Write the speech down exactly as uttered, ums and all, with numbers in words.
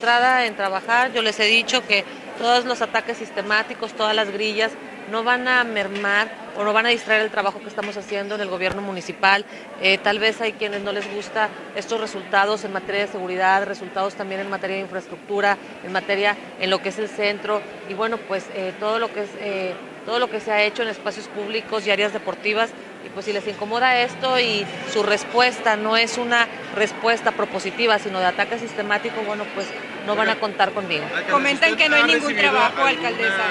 Centrada en trabajar, yo les he dicho que todos los ataques sistemáticos, todas las grillas no van a mermar o no van a distraer el trabajo que estamos haciendo en el gobierno municipal. Eh, tal vez hay quienes no les gusta estos resultados en materia de seguridad, resultados también en materia de infraestructura, en materia en lo que es el centro y bueno, pues eh, todo lo que es, eh, todo lo que se ha hecho en espacios públicos y áreas deportivas. Y pues si les incomoda esto y su respuesta no es una respuesta propositiva, sino de ataque sistemático, bueno, pues no van a contar conmigo. Comentan que no hay ningún trabajo, alcaldesa.